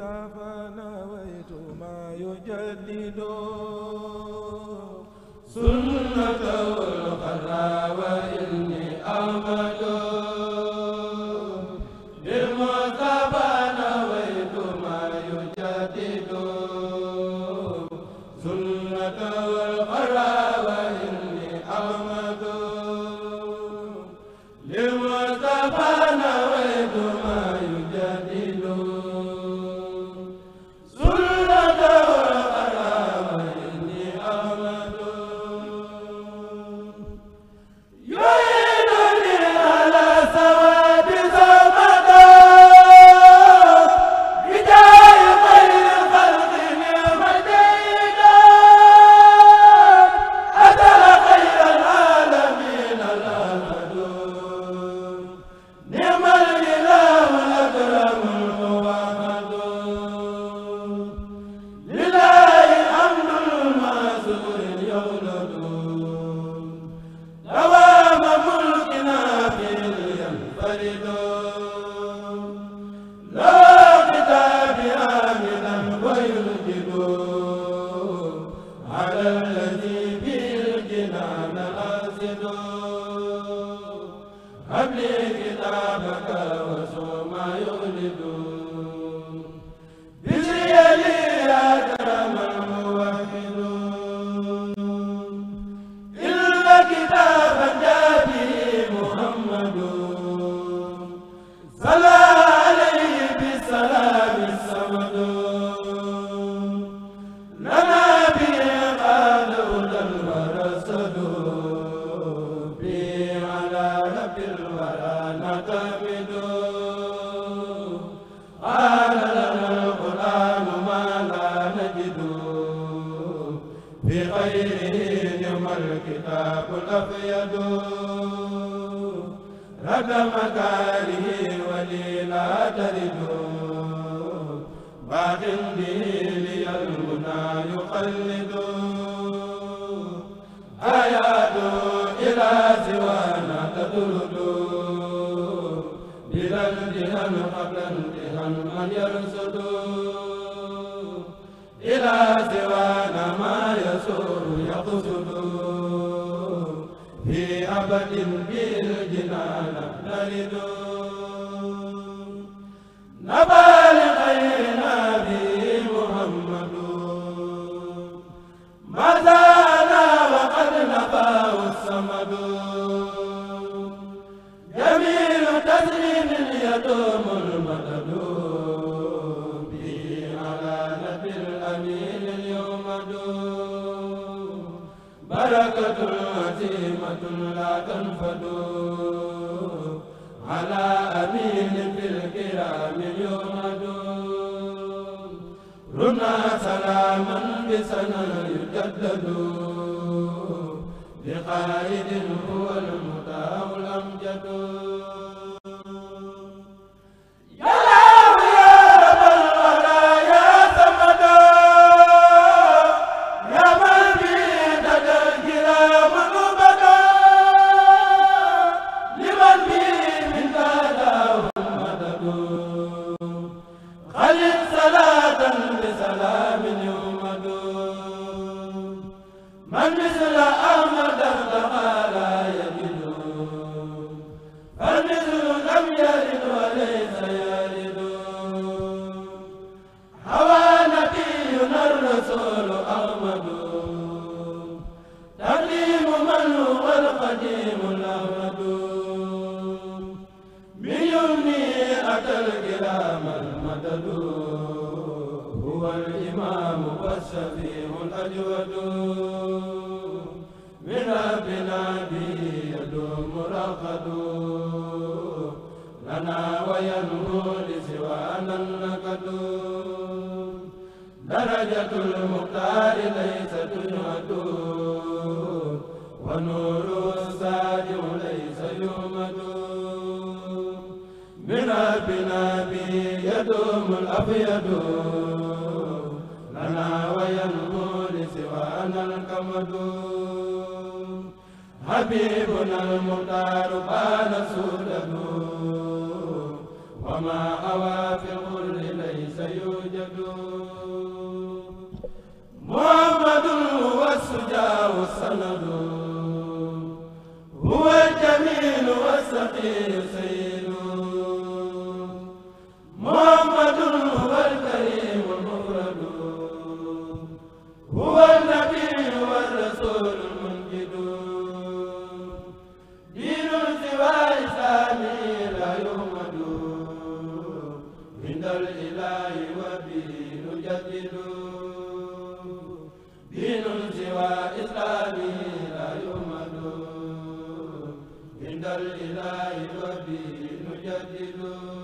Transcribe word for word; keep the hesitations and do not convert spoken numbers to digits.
فنويت ما يجدد سنة الخرى وإني أمد بالمصطفى نويت ما يجدد سنة الخرى وإني أمد للمصطفى نويت ما يجدد وما أوافق ليس يوجد محمد والسجى والسند هو الجميل والسقي سيد محمد هو الكريم المفرد هو النبي والرسول المنجد دين سوى إسلامه لا يهمد عند الإله وبه نجدد الإله وبه نجدد.